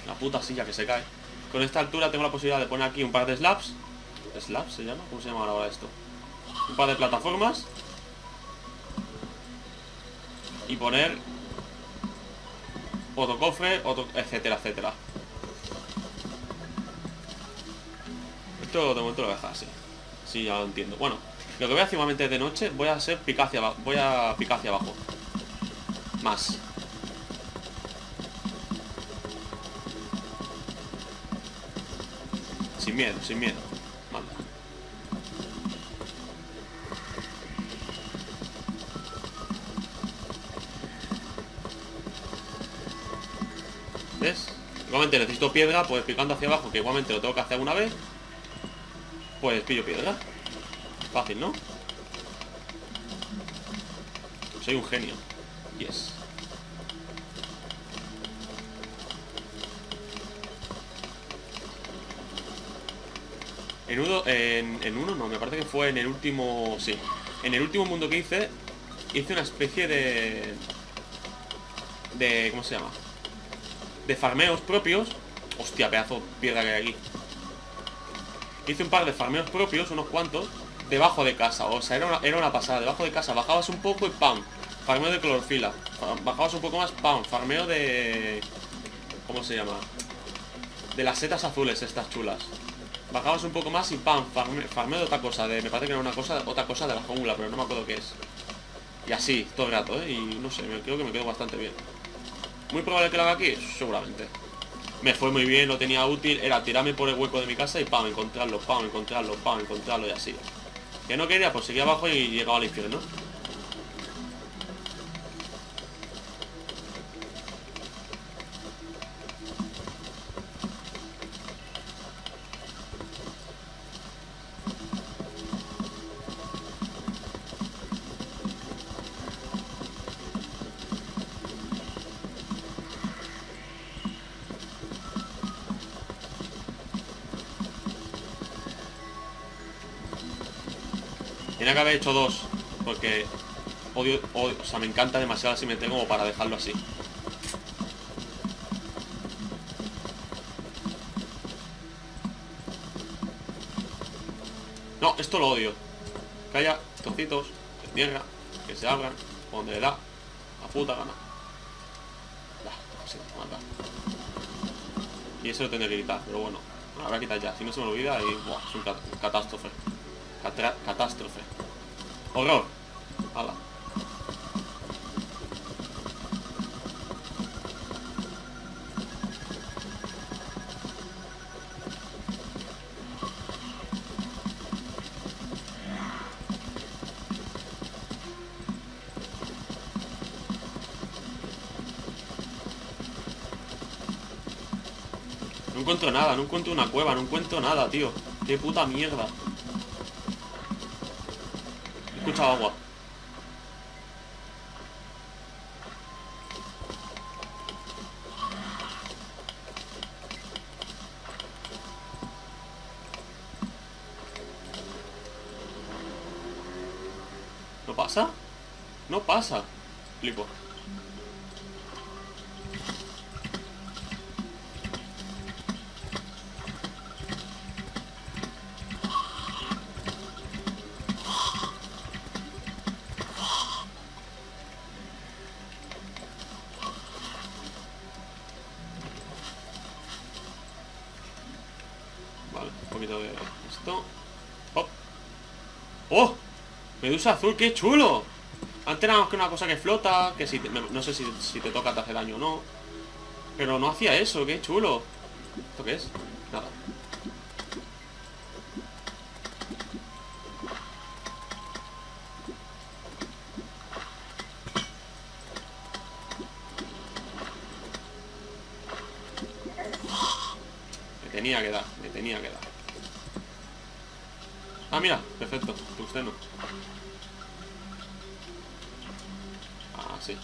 La puta silla que se cae. Con esta altura tengo la posibilidad de poner aquí un par de slabs. ¿Slabs se llama? ¿Cómo se llama ahora esto? Un par de plataformas. Y poner... otro cofre, otro... etcétera, etcétera. Esto de momento lo voy a dejar así. Sí, ya lo entiendo. Bueno, lo que voy a hacer igualmente de noche, voy a hacer picar hacia abajo. Voy a picar hacia abajo. Más. Sin miedo, sin miedo. Vale. ¿Ves? Igualmente necesito piedra, pues picando hacia abajo, que igualmente lo tengo que hacer una vez. Pues pillo piedra. Fácil, ¿no? Soy un genio. Yes. En uno no, me parece que fue en el último... Sí, en el último mundo que hice, hice una especie de... ¿Cómo se llama? De farmeos propios. Hostia, pedazo de piedra que hay aquí. Hice un par de farmeos propios, unos cuantos, debajo de casa. O sea, era una pasada, debajo de casa. Bajabas un poco y ¡pam! Farmeo de clorofila. Bajabas un poco más, ¡pam! Farmeo de... ¿Cómo se llama? De las setas azules estas chulas. Bajabas un poco más y ¡pam! Farmeo de otra cosa, me parece que era otra cosa de la jungla, pero no me acuerdo qué es. Y así, todo el rato, ¿eh? Y no sé, creo que me quedo bastante bien. ¿Muy probable que lo haga aquí? Seguramente. Me fue muy bien, lo tenía útil, era tirarme por el hueco de mi casa y ¡pam! Encontrarlo, ¡pam! Encontrarlo, ¡pam! Encontrarlo y así. Que no quería, pues seguía abajo y llegaba al infierno, ¿no? Tenía que haber hecho dos, porque odio, o sea, me encanta demasiado si me tengo como para dejarlo así. No, esto lo odio. Que haya trocitos de tierra, que se abran, donde le da la puta gana. Sí, manda. Y eso lo tendré que quitar, pero bueno, lo habrá que quitar ya, si no se me olvida y buah, es una catástrofe. Catástrofe. Horror. Hala. No encuentro nada, no encuentro una cueva, no encuentro nada, tío. Qué puta mierda. He escuchado agua. ¿No pasa? No pasa. Flipo. Medusa azul, qué chulo. Antes era más que una cosa que flota, que si te, no sé si te toca te hace daño o no. Pero no hacía eso, qué chulo. ¿Esto qué es? Nada. Me tenía que dar. Ah, mira, perfecto, usted no. Sí.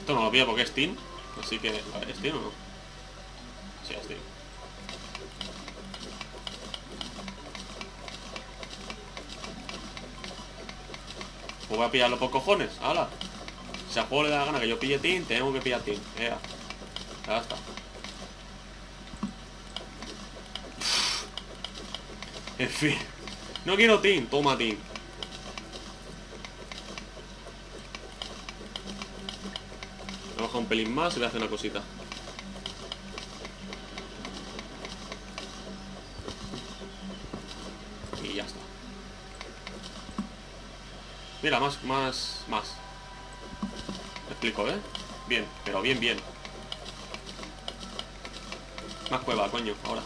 Esto no lo pilla porque es Steam. Así que... ¿es Steam o no? Sí, es Steam. Pues voy a pillarlo por cojones. ¡Hala! Si al juego le da la gana que yo pille Steam, tenemos que pillar Steam. Ya está. En fin. No quiero Steam. Toma Steam. Un pelín más y voy a hacer una cosita. Y ya está. Mira, más. Te explico, ¿eh? Bien, pero bien. Más cueva, coño, ahora.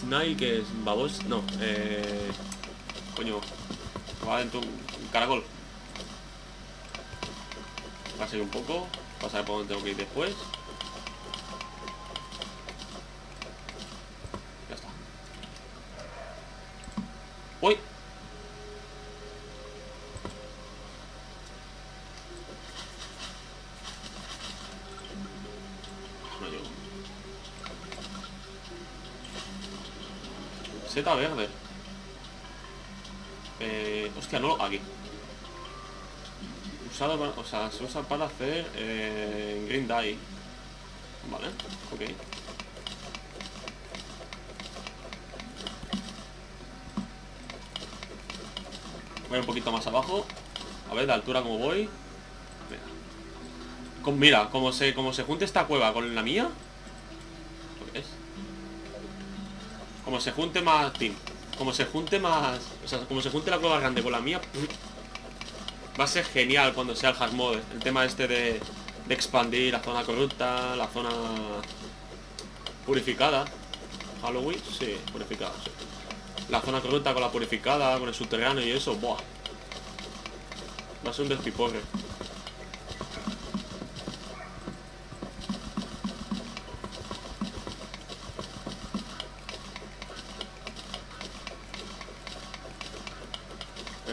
Snake es babos. No, coño. Va dentro un caracol. Pasé un poco. Pasaré por donde tengo que ir después. Ya está. ¡Uy! No llego. Seta verde. Hostia, no, aquí. Usado para, o sea, se usa para hacer green dye. Vale, ok. Voy un poquito más abajo. A ver, de altura como voy. Mira. Mira, como se junte esta cueva con la mía. ¿Lo que es? Como se junte más... Team. Como se junte más... O sea, como se junte la cueva grande con la mía... Va a ser genial cuando sea el hardmode. El tema este de expandir la zona corrupta, la zona purificada. Halloween, sí, purificada, sí. La zona corrupta con la purificada, con el subterráneo y eso, buah. Va a ser un despiporre.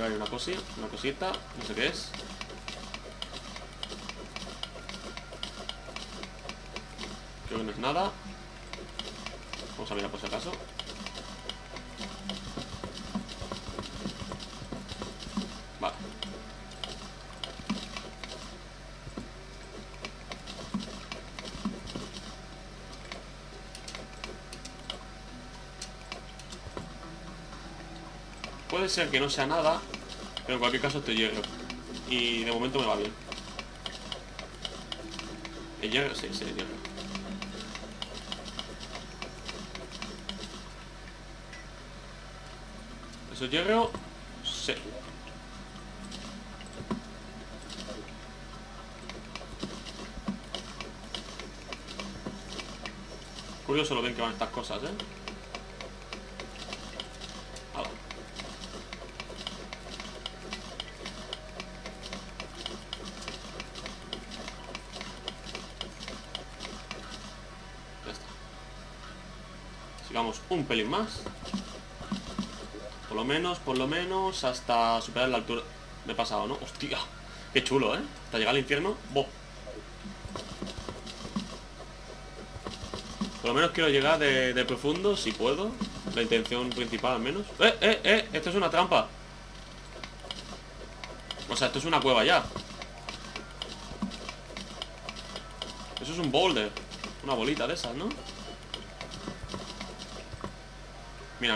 Hay una cosita, no sé qué es. Creo que no es nada. Vamos a mirar por si acaso. Vale. Puede ser que no sea nada, pero en cualquier caso este hierro. Y de momento me va bien. ¿El hierro? Sí, sí, el hierro. ¿Eso es hierro? Sí. Curioso lo bien que van estas cosas, ¿eh? Sigamos un pelín más. Por lo menos hasta superar la altura. Me he pasado, ¿no? Hostia, qué chulo, ¿eh? Hasta llegar al infierno, ¡boh! Por lo menos quiero llegar de profundo, si puedo. La intención principal al menos. ¡Eh! Esto es una trampa. O sea, esto es una cueva ya. Eso es un boulder. Una bolita de esas, ¿no? Mira.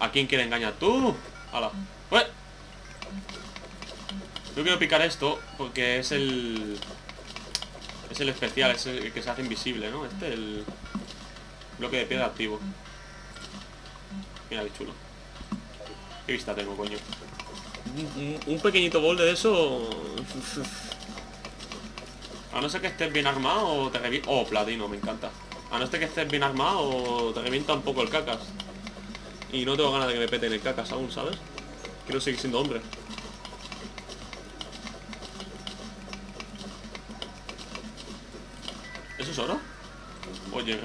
¿A quién quiere engañar tú? ¡Hala! ¡Ueh! Yo quiero picar esto porque es el... Es el especial, es el que se hace invisible, ¿no? Este, el... Bloque de piedra activo. Mira qué chulo. ¿Qué vista tengo, coño? Un pequeñito bol de eso... A no ser que estés bien armado o te reviento... Oh, platino, me encanta. A no ser que estés bien armado o te revienta un poco el cacas. Y no tengo ganas de que me peten el cacas aún, ¿sabes? Quiero seguir siendo hombre. ¿Eso es oro? Oye...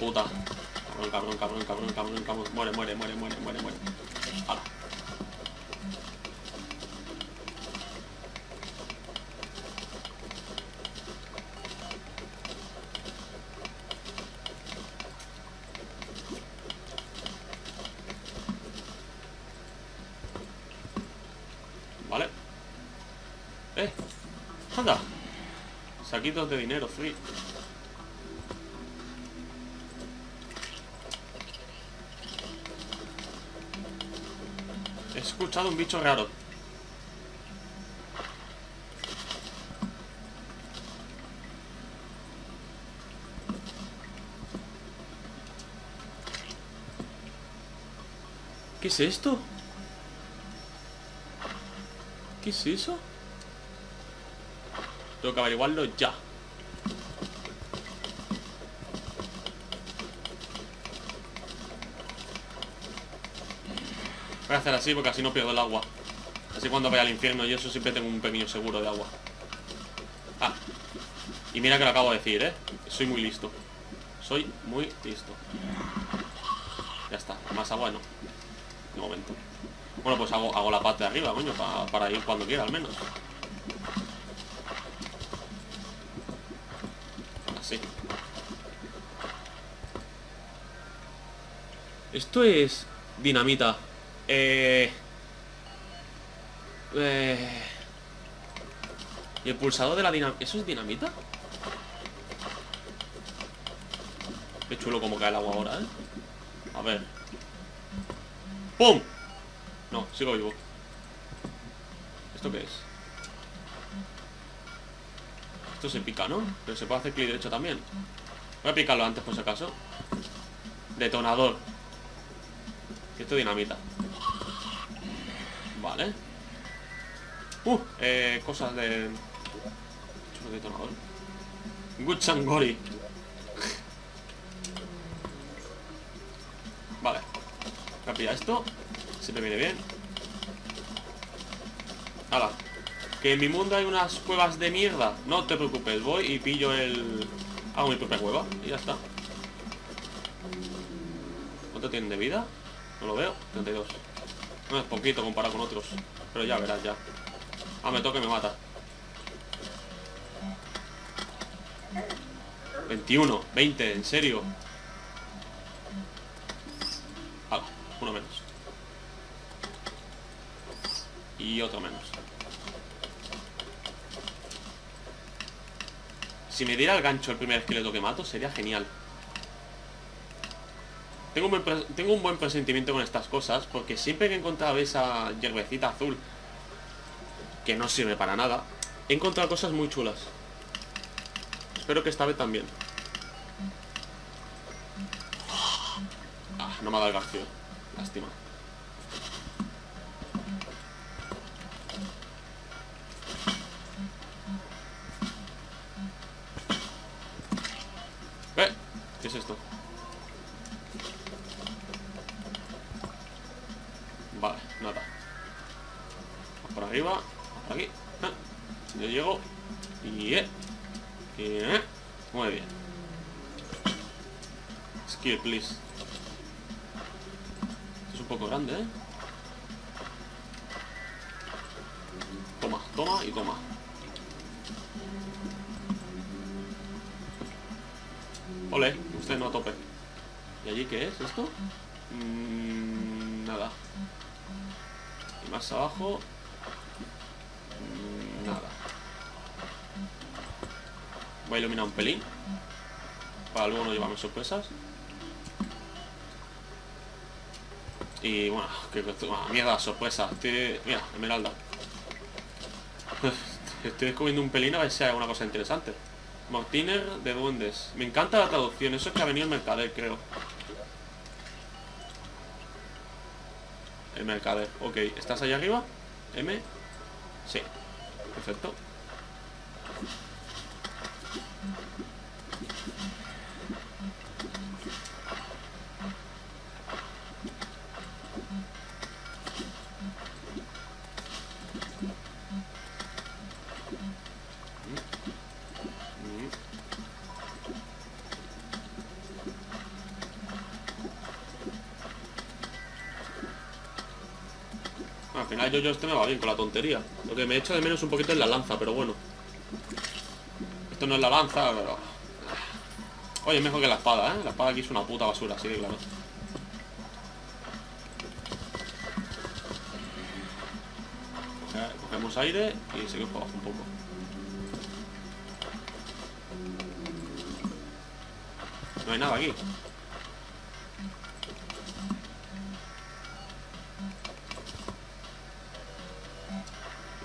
Puta. Cabrón. Muere. Hala. Vale. Anda. Saquitos de dinero, free. He escuchado un bicho raro. ¿Qué es esto? ¿Qué es eso? Tengo que averiguarlo ya. Voy a hacer así porque así no pierdo el agua. Así cuando vaya al infierno y eso siempre tengo un pequeño seguro de agua. Ah. Y mira que lo acabo de decir, ¿eh? Soy muy listo. Ya está. Más agua no. De momento. Bueno, pues hago la parte de arriba, coño. Para ir cuando quiera, al menos. Así. Esto es dinamita. Y el pulsador de la dinamita. ¿Eso es dinamita? Qué chulo como cae el agua ahora, ¿eh? A ver. ¡Pum! No, sigo vivo. ¿Esto qué es? Esto se pica, ¿no? Pero se puede hacer clic derecho también. Voy a picarlo antes por si acaso. Detonador. Esto es dinamita. Vale. Cosas de... Chulo detonador. Guchangori. Vale. Voy a pillar esto. Si me viene bien. Hala. Que en mi mundo hay unas cuevas de mierda. No te preocupes, voy y pillo el... Hago mi propia cueva y ya está. ¿Cuánto tienen de vida? No lo veo. 32. No es poquito comparado con otros. Pero ya verás, ya. Ah, me toca y me mata. 21, 20, en serio. Hala, uno menos. Y otro menos. Si me diera el gancho el primer esqueleto que mato, sería genial. Tengo un buen presentimiento con estas cosas, porque siempre que he encontrado esa hierbecita azul, que no sirve para nada, he encontrado cosas muy chulas. Espero que esta vez también. Ah, no me ha dado el garfio. Lástima. ¿Qué es esto? Vale, nada. Por arriba, por aquí. Yo llego. Muy bien. Skill, please. Esto es un poco grande, ¿eh? Toma, toma y toma. Ole, usted no tope. ¿Y allí qué es esto? Nada. Y más abajo. Nada. Voy a iluminar un pelín. Para luego no llevarme sorpresas. Y bueno, que mierda, sorpresa. Mira, esmeralda. Estoy descubriendo un pelín a ver si hay alguna cosa interesante. Martiner de duendes. Me encanta la traducción. Eso es que ha venido el mercader, creo. El mercader. Ok. ¿Estás allá arriba? M. Sí. Perfecto. Yo este me va bien con la tontería. Lo que me echo de menos un poquito es la lanza, pero bueno. Esto no es la lanza, pero... Oye, es mejor que la espada, ¿eh? La espada aquí es una puta basura, así de claro. Cogemos aire y seguimos para abajo un poco. No hay nada aquí.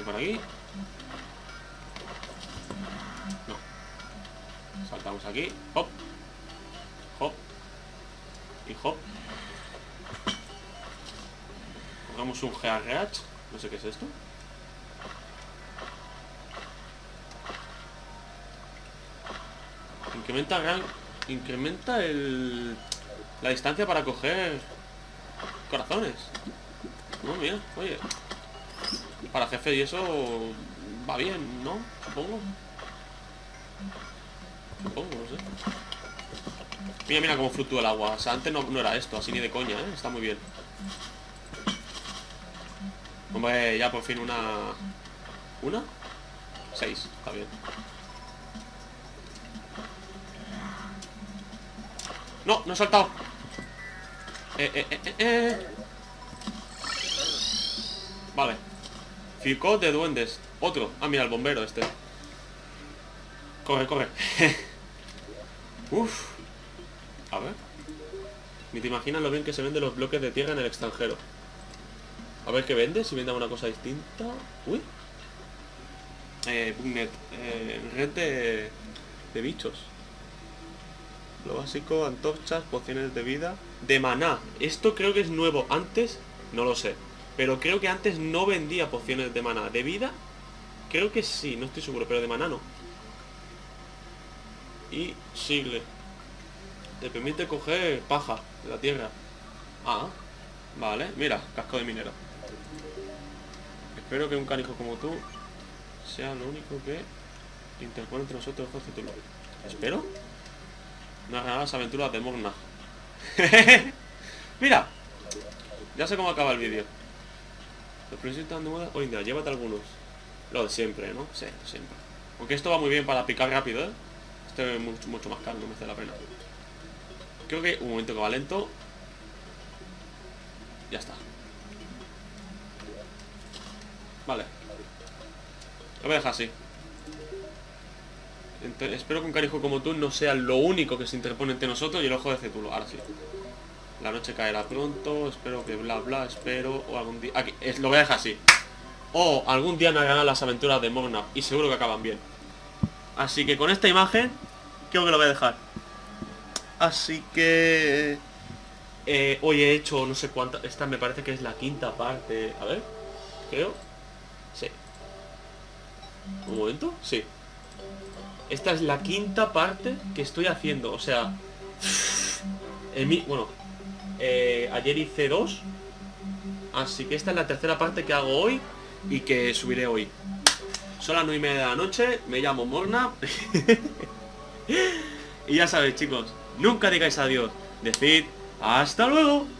Por aquí. No. Saltamos aquí. Hop. Hop. Y hop. Cogemos un GRH. No sé qué es esto. Incrementa la distancia para coger corazones. No, mira, oye. Para jefe y eso va bien, ¿no? Supongo. Supongo, no sé. Mira, mira cómo fluctúa el agua. O sea, antes no era esto, así ni de coña, ¿eh? Está muy bien. Hombre, ya por fin una... ¿Una? 6, está bien. ¡No! ¡No he saltado! Vale. Picot de duendes. Otro. Ah, mira, el bombero este. Corre, corre. Uff. A ver. Ni te imaginas lo bien que se venden los bloques de tierra en el extranjero. A ver qué vende, si vende alguna cosa distinta. Uy. Bugnet. Red de bichos. Lo básico, antorchas, pociones de vida. De maná. Esto creo que es nuevo. Antes, no lo sé. Pero creo que antes no vendía pociones de maná. ¿De vida? Creo que sí, no estoy seguro, pero de maná no. Y sigle. Te permite coger paja de la tierra. Ah, vale. Mira, casco de minero. Espero que un canijo como tú sea lo único que interpone entre nosotros con título. ¿Espero? Narrarás aventuras de Morna. Mira, ya sé cómo acaba el vídeo. Los principios están de moda hoy en día, llévate algunos. Lo de siempre, ¿no? Sí, siempre. Aunque esto va muy bien para picar rápido, ¿eh? Este es mucho, mucho más caro, no me hace la pena. Creo que un momento que va lento. Ya está. Vale. Lo voy a dejar así. Entonces, espero que un canijo como tú no sea lo único que se interpone entre nosotros y el ojo de Cthulhu. Ahora sí. La noche caerá pronto. Espero que bla bla. Espero. O algún día. Aquí. Lo voy a dejar así. O algún día narrarán las aventuras de Morna. Y seguro que acaban bien. Así que con esta imagen creo que lo voy a dejar. Así que hoy he hecho no sé cuántas. Esta me parece que es la quinta parte. A ver. Creo. Sí. Un momento. Sí. Esta es la quinta parte que estoy haciendo. O sea, bueno, ayer hice 2. Así que esta es la tercera parte que hago hoy y que subiré hoy. Son las 9:30 de la noche. Me llamo Morna. Y ya sabéis, chicos, nunca digáis adiós. Decid hasta luego.